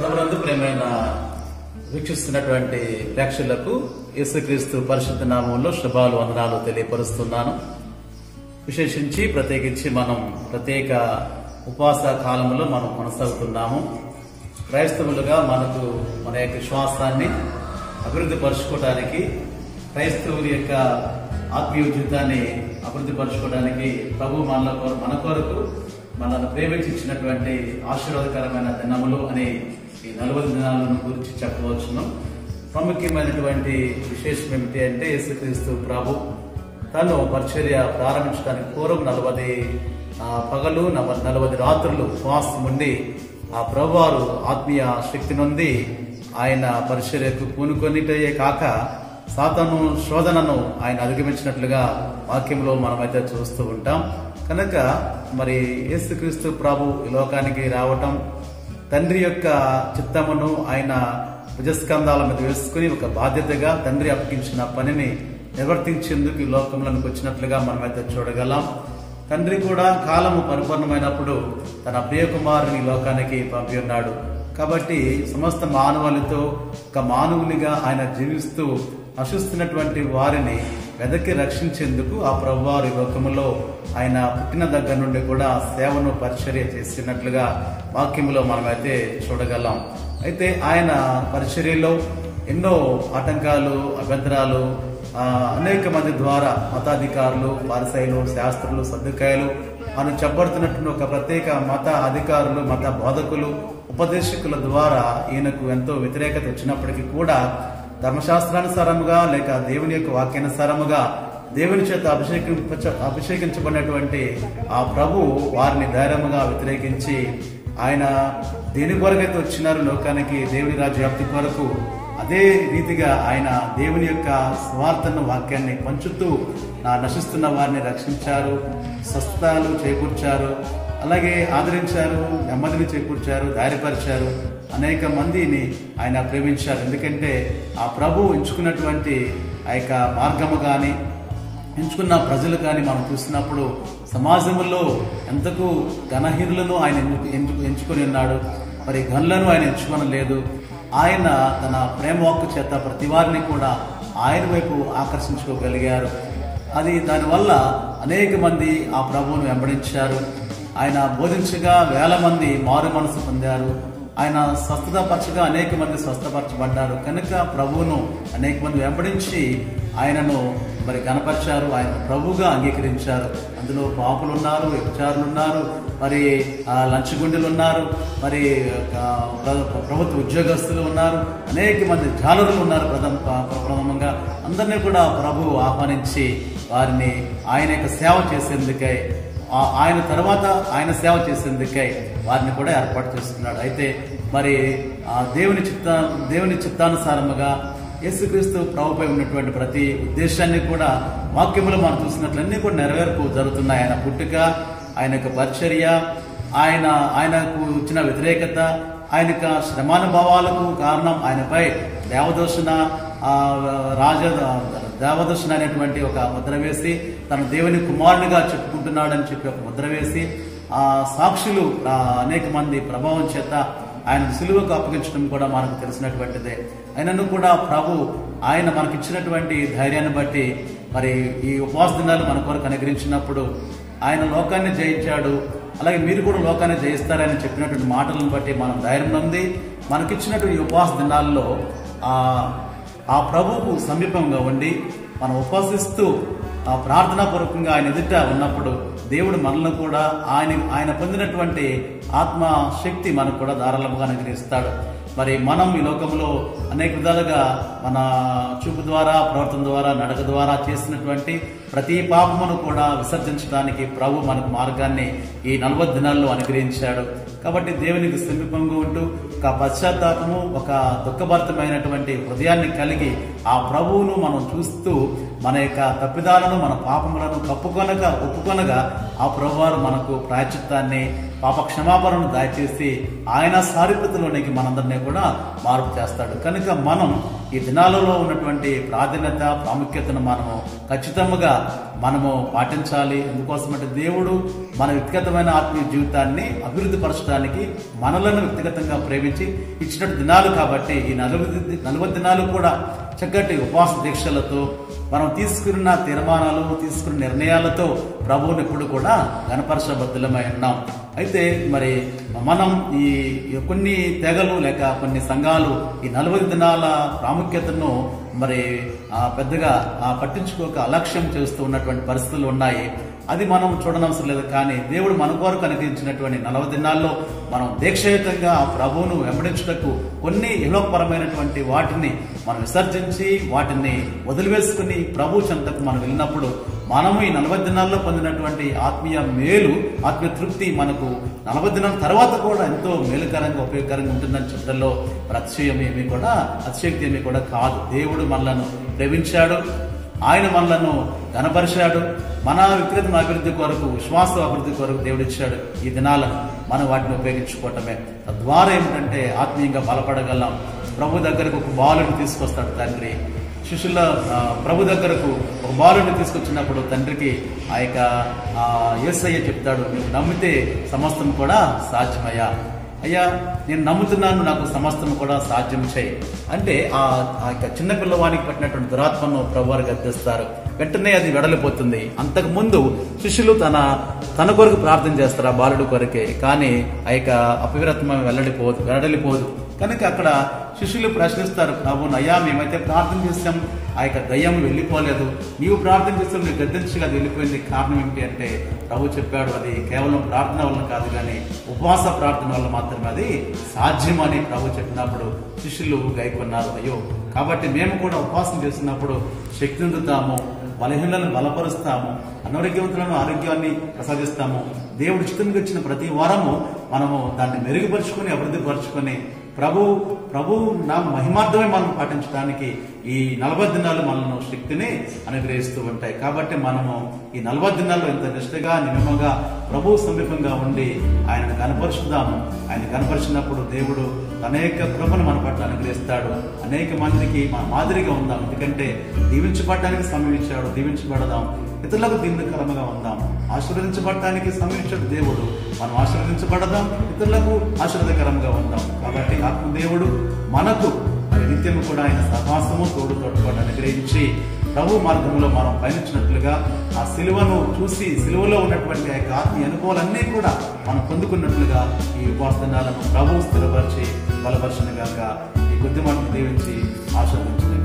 ప్రభునందు ప్రేమైన వీక్షిస్తున్నటువంటి ప్రేక్షకులకు యేసుక్రీస్తు పరిశుద్ధ నామములో శుభాలు వందనాలు తెలియపరుస్తున్నాను. విశేషించి ప్రత్యేకించి మనం ప్రత్యేక ఉపవాస కాలంలో మనం కొనసాగుతున్నాము. క్రైస్తవులుగా మనకు మన యొక్క విశ్వాసాన్ని అభివృద్ధి పరచుకోవడానికి, క్రైస్తవుల యొక్క ఆత్మీయ జీవితాన్ని అభివృద్ధి పరచుకోవడానికి ప్రభు మన కొరకు మనల్ని ప్రేమించినటువంటి ఆశీర్వాదకరమైన దినములు అని ఈ 40 దినాలను గురించి చెప్పవచ్చును. ప్రాముఖ్యమైనటువంటి విశేషం ఏమిటి అంటే, యేసుక్రీస్తు ప్రభు తను పరిచర్య ప్రారంభించడానికి పూర్వం 40 పగలు 40 రాత్రులు ఉపవాసం ఉండి ఆ ప్రభువారు ఆత్మీయ శక్తి నుండి ఆయన పరిచర్యకు పూనుకొనిటయే కాక సాతాను శోధనను ఆయన అధిగమించినట్లుగా వాక్యంలో మనమైతే చూస్తూ ఉంటాం. కనుక మరి యేసుక్రీస్తు ప్రభు ఈ లోకానికి రావటం, తండ్రి యొక్క చిత్తమును ఆయన భుజస్కంధాల మీద వేసుకుని ఒక బాధ్యతగా తండ్రి అప్పగించిన పనిని నిర్వర్తించేందుకు ఈ లోకంలోనికి వచ్చినట్లుగా మనమైతే చూడగలం. తండ్రి కూడా కాలము పరిపూర్ణమైనప్పుడు తన ప్రియకుమారుని లోకానికి పంపి ఉన్నాడు. కాబట్టి సమస్త మానవాళితో ఒక మానవునిగా ఆయన జీవిస్తూ అశిస్తున్నటువంటి వారిని వెదకి రక్షించేందుకు ఆ ప్రభువారు ఈ లోకములో ఆయన పుట్టిన దగ్గర నుండి కూడా సేవను పరిచర్య చేసినట్లుగా వాక్యంలో మనమైతే చూడగలం. అయితే ఆయన పరిచర్యలో ఎన్నో ఆటంకాలు, అభ్యంతరాలు అనేక మంది ద్వారా మతాధికారులు, పారిసైలు, శాస్త్రులు, సర్దుకాయలు అని చెప్పబడుతున్నటువంటి ఒక ప్రత్యేక మత అధికారులు, మత బోధకులు, ఉపదేశకుల ద్వారా ఈయనకు ఎంతో వ్యతిరేకత వచ్చినప్పటికీ కూడా ధర్మశాస్త్రానుసారముగా లేక దేవుని యొక్క వాక్యానుసారముగా దేవుని చేత అభిషేకించబడినటువంటి ఆ ప్రభు వారిని ధైర్యముగా వ్యతిరేకించి ఆయన దేని కొరకైతే వచ్చినారు లోకానికి, దేవుని రాజ్య వ్యాప్తి కొరకు, అదే రీతిగా ఆయన దేవుని యొక్క స్వార్థను వాక్యాన్ని పంచుతూ నశిస్తున్న వారిని రక్షించారు, స్వస్థతలు చేకూర్చారు, అలాగే ఆదరించారు, నెమ్మదిని చేకూర్చారు, ధైర్యపరిచారు, అనేక మందిని ఆయన ప్రేమించారు. ఎందుకంటే ఆ ప్రభు ఎంచుకున్నటువంటి ఆ యొక్క మార్గము కానీ, ఎంచుకున్న ప్రజలు కానీ మనం చూసినప్పుడు సమాజంలో ఎంతకు ఘనహీనులను ఆయన ఎంచుకొని ఉన్నాడు. మరి గనులను ఆయన ఎంచుకొని లేదు. ఆయన తన ప్రేమవాక్కు చేత ప్రతి వారిని కూడా ఆయన వైపు ఆకర్షించుకోగలిగారు. అది దానివల్ల అనేక మంది ఆ ప్రభువును వెంబడించారు. ఆయన బోధించగా వేల మంది మారు మనసు పొందారు. ఆయన స్వస్థతపరచగా అనేక మంది స్వస్థపరచబడ్డారు. కనుక ప్రభువును అనేక మంది వెంబడించి ఆయనను మరి కనపరిచారు, ఆయన ప్రభువుగా అంగీకరించారు. అందులో పాపులు ఉన్నారు, వ్యభిచారులు ఉన్నారు, మరి లంచగొండెలు ఉన్నారు, మరి ప్రభుత్వ ఉద్యోగస్తులు ఉన్నారు, అనేక మంది జాలరులు ఉన్నారు. ప్రథమంగా అందరినీ కూడా ప్రభువు ఆహ్వానించి వారిని ఆయన యొక్క సేవ చేసేందుకై, ఆయన తర్వాత ఆయన సేవ చేసేందుకై వారిని కూడా ఏర్పాటు చేస్తున్నాడు. అయితే మరి దేవుని చిత్తానుసారముగా యేసుక్రీస్తు ప్రభుపై ఉన్నటువంటి ప్రతి ఉద్దేశాన్ని కూడా వాక్యములు మనం చూసినట్లన్నీ కూడా నెరవేర్పు జరుగుతున్నాయి. ఆయన పుట్టుక, ఆయన యొక్క పరిచర్య, ఆయనకు ఇచ్చిన వ్యతిరేకత, ఆయన యొక్క శ్రమానుభవాలకు కారణం ఆయనపై దేవదూషణ అనేటువంటి ఒక ముద్ర వేసి, తను దేవుని కుమారునిగా చెప్పుకుంటున్నాడని చెప్పి ఒక ముద్ర వేసి, ఆ సాక్షులు అనేక మంది ప్రభావం చేత ఆయన సిలువకు అప్పగించడం కూడా మనకు తెలిసినటువంటిదే. ఆయనను కూడా ప్రభు ఆయన మనకిచ్చినటువంటి ధైర్యాన్ని బట్టి మరి ఈ ఉపవాస దినాలు మన కొరకు అనుగ్రహించినప్పుడు ఆయన లోకాన్ని జయించాడు. అలాగే మీరు కూడా లోకాన్ని జయిస్తారని చెప్పినటువంటి మాటలను బట్టి మనం ధైర్యం ఉంది. మనకిచ్చినటువంటి ఈ ఉపవాస దినాల్లో ఆ ప్రభువుకు సమీపంగా ఉండి మనం ఉపాసిస్తూ ఆ ప్రార్థనాపూర్వకంగా ఆయన ఎదుట ఉన్నప్పుడు దేవుడు మనల్ని కూడా ఆయన పొందినటువంటి ఆత్మశక్తి మనకు కూడా ధారాళముగా అనుగ్రహిస్తాడు. మరి మనం ఈ లోకంలో అనేక విధాలుగా మన చూపు ద్వారా, ప్రవర్తన ద్వారా, నడక ద్వారా చేసినటువంటి ప్రతి పాపమును కూడా విసర్జించడానికి ప్రభు మనకు మార్గాన్ని ఈ 40 దినాల్లో అనుగ్రహించాడు. కాబట్టి దేవునికి సమీపంగా ఉంటూ ఒక పశ్చాత్తాపము, ఒక దుఃఖభరితమైనటువంటి హృదయాన్ని కలిగి ఆ ప్రభువును మనం చూస్తూ మన యొక్క తప్పిదాలను, మన పాపములను ఒప్పుకొనగా ఆ ప్రభువారు మనకు ప్రాయశ్చిత్తాన్ని, పాప క్షమాపణను దయచేసి ఆయన సారూప్యతలోనికి మనందరినీ కూడా మార్పు చేస్తాడు. కనుక మనం ఈ దినాలలో ఉన్నటువంటి ప్రాధాన్యత ప్రాముఖ్యతను మనము ఖచ్చితంగా మనము పాటించాలి. ఎందుకోసమంటే దేవుడు మన వ్యక్తిగతమైన ఆత్మీయ జీవితాన్ని అభివృద్ధి పరచడానికి మనలను వ్యక్తిగతంగా ప్రేమించి ఇచ్చినటువంటి దినాలు కాబట్టి ఈ 40 దినాలు కూడా చక్కటి ఉపవాస దీక్షలతో మనం తీసుకున్న తీర్మానాలు తీసుకున్న నిర్ణయాలతో ప్రభువుని ఇప్పుడు కూడా గణపరచబద్ధులమై ఉన్నాం. అయితే మరి మనం ఈ కొన్ని తెగలు లేక కొన్ని సంఘాలు ఈ 40 దినాల ప్రాముఖ్యతను మరి పెద్దగా పట్టించుకోక అలక్ష్యం చేస్తూ ఉన్నటువంటి పరిస్థితులు ఉన్నాయి. అది మనం చూడనవసరం లేదు. కానీ దేవుడు మన కొరకు అనుగ్రహించినటువంటి 40 దినాల్లో మనం దీక్షయుతంగా ప్రభువును వెంబడించుటకు కొన్ని యువపరమైనటువంటి వాటిని మనం విసర్జించి వాటిని వదిలివేసుకుని ప్రభు చెంతకు మనం వెళ్ళినప్పుడు మనము ఈ 40 దినాల్లో పొందినటువంటి ఆత్మీయ మేలు ఆత్మీయ తృప్తి మనకు 40 దినాల తర్వాత కూడా ఎంతో మేలుకరంగా ఉపయోగకరంగా ఉంటుందని చెప్పడంలో అతిశక్తి ఏమీ కూడా కాదు. దేవుడు మనలను ప్రేమించాడు, ఆయన మనలను ఘనపరిచాడు, మన వ్యక్తిగత అభివృద్ధి కొరకు విశ్వాస అభివృద్ధి కొరకు దేవుడిచ్చాడు. ఈ దినాలను మనం వాటిని ఉపయోగించుకోవటమే. తద్వారా ఏమిటంటే ఆత్మీయంగా బలపడగలం. ప్రభు దగ్గరకు ఒక బాలుని తీసుకొస్తాడు తండ్రి. శిష్యుల ప్రభు దగ్గరకు ఒక బాలుని తీసుకొచ్చినప్పుడు తండ్రికి ఆ యొక్క యేసయ్య చెప్తాడు, నువ్వు నమ్మితే సమస్తం కూడా సాధ్యమయ్యా, అయ్యా నేను నమ్ముతున్నాను, నాకు సమస్తం కూడా సాధ్యం చేయి అంటే ఆ యొక్క చిన్న పిల్లవానికి పట్టినటువంటి దురాత్మను ప్రభువారు గద్దిస్తారు. వెంటనే అది వెడలిపోతుంది. అంతకుముందు శిష్యులు తన కొరకు ప్రార్థన చేస్తారు, ఆ బాలుడు కొరకే. కానీ ఆ యొక్క అపవిత్రత్వం వెడలిపోదు కనుక అక్కడ శిష్యులు ప్రశ్నిస్తారు ప్రభువును, అయ్యా మేమైతే ప్రార్థన చేస్తాం, ఆ యొక్క దయ్యం వెళ్ళిపోలేదు, నీవు ప్రార్థన చేస్తాం నీవు గద్దించగా అది వెళ్ళిపోయింది, కారణం ఏమిటి అంటే ప్రభు చెప్పాడు అది కేవలం ప్రార్థన వల్ల కాదు కానీ ఉపవాస ప్రార్థన వల్ల మాత్రమే అది సాధ్యమని ప్రభు చెప్పినప్పుడు శిష్యులు గైకొన్నారు. అయ్యో కాబట్టి మేము కూడా ఉపవాసం చేసినప్పుడు శక్తి అందుతాము, బలహీనలను బలపరుస్తాము, అనారోగ్యవంతులను ఆరోగ్యాన్ని ప్రసాదిస్తాము. దేవుడు ఇష్టంగా ఇచ్చిన ప్రతి వారము మనము దాన్ని మెరుగుపరుచుకొని అభివృద్ధి పరుచుకొని ప్రభు నా మహిమార్థమే మనం పాటించడానికి ఈ 40 దినాలు మనను శక్తిని అనుగ్రహిస్తూ ఉంటాయి. కాబట్టి మనము ఈ 40 దినాల్లో ఇంత నిష్టగా నియమంగా ప్రభు సమీపంగా ఉండి ఆయనను కనపరుచుదాము. ఆయన కనపరిచినప్పుడు దేవుడు అనేక కృపను మన పట్ల అనుగ్రహిస్తాడు. అనేక మందికి మన మాదిరిగా ఉందాం. ఎందుకంటే దీవించబడడానికి సమయం ఇచ్చాడు, దీవించబడదాం. ఇతరులకు దీవెనకరంగా ఉందాం. ఆశీర్వదించబడటానికి సమీక్షడు దేవుడు, మనం ఆశీర్వదించబడదాం, ఇతరులకు ఆశీర్వదకరంగా ఉందాం. కాబట్టి ఆత్మదేవుడు మనకు నిత్యం కూడా ఆయన సహవాసము తోడు తోడుపాటు అనుగ్రహించి ప్రభు మార్గంలో మనం పయనించినట్లుగా ఆ సిలువను చూసి సిలువలో ఉన్నటువంటి ఆ యొక్క ఆత్మీయ అనుభవాలన్నీ కూడా మనం పొందుకున్నట్లుగా ఈ ఉపవాసనాలను ప్రభు స్థిరపరిచి బలపరచను గాక. ఈ బుద్ధిమంతులు దీవించి ఆశీర్వదించను.